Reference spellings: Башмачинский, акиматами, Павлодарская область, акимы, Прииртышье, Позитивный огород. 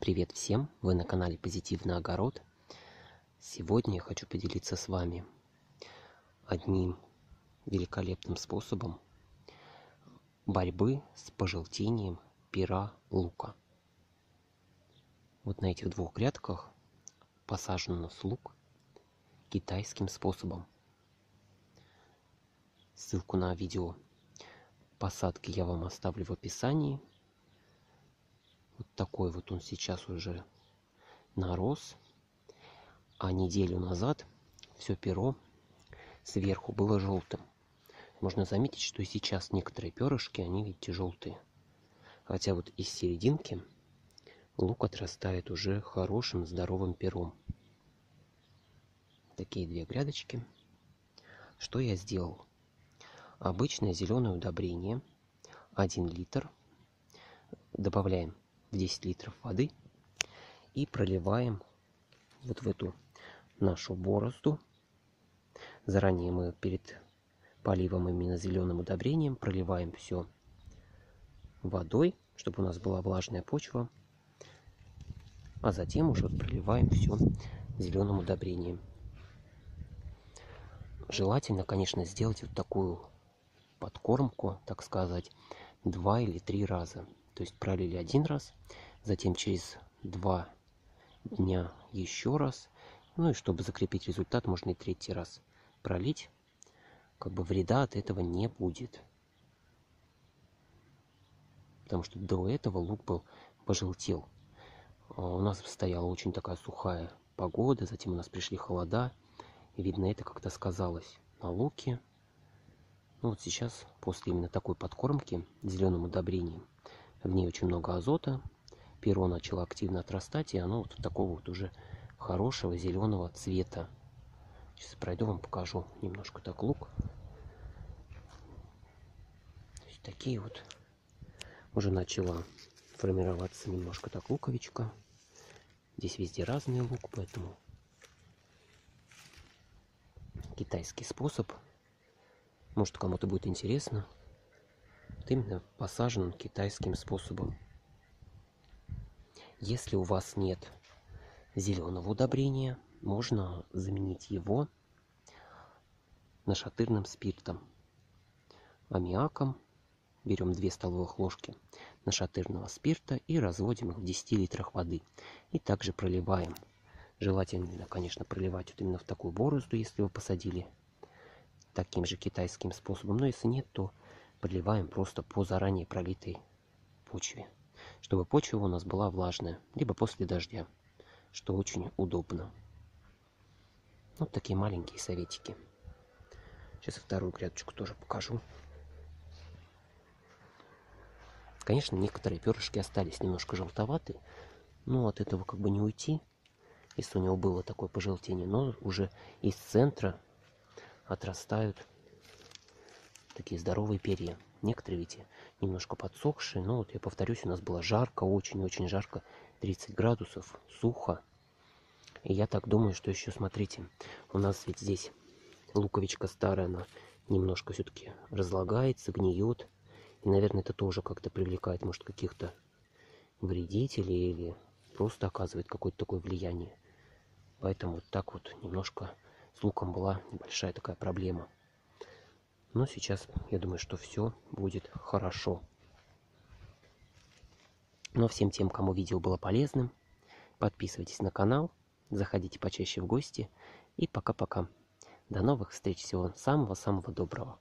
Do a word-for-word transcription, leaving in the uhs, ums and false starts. Привет всем! Вы на канале Позитивный огород. Сегодня я хочу поделиться с вами одним великолепным способом борьбы с пожелтением пера лука. Вот на этих двух грядках посажен у нас лук китайским способом. Ссылку на видео посадки я вам оставлю в описании. Вот такой вот он сейчас уже нарос. А неделю назад все перо сверху было желтым. Можно заметить, что и сейчас некоторые перышки, они, видите, желтые. Хотя вот из серединки лук отрастает уже хорошим здоровым пером. Такие две грядочки. Что я сделал? Обычное зеленое удобрение один литр. Добавляем в десять литров воды и проливаем вот в эту нашу борозду. Заранее мы перед поливом именно зеленым удобрением проливаем все водой, чтобы у нас была влажная почва, а затем уже проливаем все зеленым удобрением. Желательно, конечно, сделать вот такую подкормку, так сказать, два или три раза. То есть пролили один раз, затем через два дня еще раз. Ну и чтобы закрепить результат, можно и третий раз пролить. Как бы вреда от этого не будет. Потому что до этого лук был пожелтел. У нас стояла очень такая сухая погода, затем у нас пришли холода. И видно, это как-то сказалось на луке. Ну вот сейчас, после именно такой подкормки зеленым удобрением, в ней очень много азота, перо начало активно отрастать, и оно вот такого вот уже хорошего зеленого цвета. Сейчас пройду, вам покажу немножко так лук. То есть такие вот уже начала формироваться немножко так луковичка. Здесь везде разный лук, поэтому китайский способ. Может, кому-то будет интересно. Именно посаженным китайским способом. Если у вас нет зеленого удобрения, можно заменить его нашатырным спиртом, аммиаком. Берем две столовых ложки нашатырного спирта и разводим их в десяти литрах воды. И также проливаем. Желательно, конечно, проливать вот именно в такую борозду, если вы посадили таким же китайским способом. Но если нет, то проливаем просто по заранее пролитой почве, чтобы почва у нас была влажная, либо после дождя, что очень удобно. Вот такие маленькие советики. Сейчас вторую грядочку тоже покажу. Конечно, некоторые перышки остались немножко желтоватые, но от этого как бы не уйти, если у него было такое пожелтение, но уже из центра отрастают такие здоровые перья. Некоторые, видите, немножко подсохшие. Но вот я повторюсь, у нас было жарко, очень-очень жарко, тридцать градусов, сухо. И я так думаю, что еще, смотрите, у нас ведь здесь луковичка старая, она немножко все-таки разлагается, гниет. И, наверное, это тоже как-то привлекает, может, каких-то вредителей или просто оказывает какое-то такое влияние. Поэтому вот так вот немножко с луком была небольшая такая проблема. Но сейчас я думаю, что все будет хорошо. Но всем тем, кому видео было полезным, подписывайтесь на канал, заходите почаще в гости. И пока-пока. До новых встреч. Всего самого-самого доброго.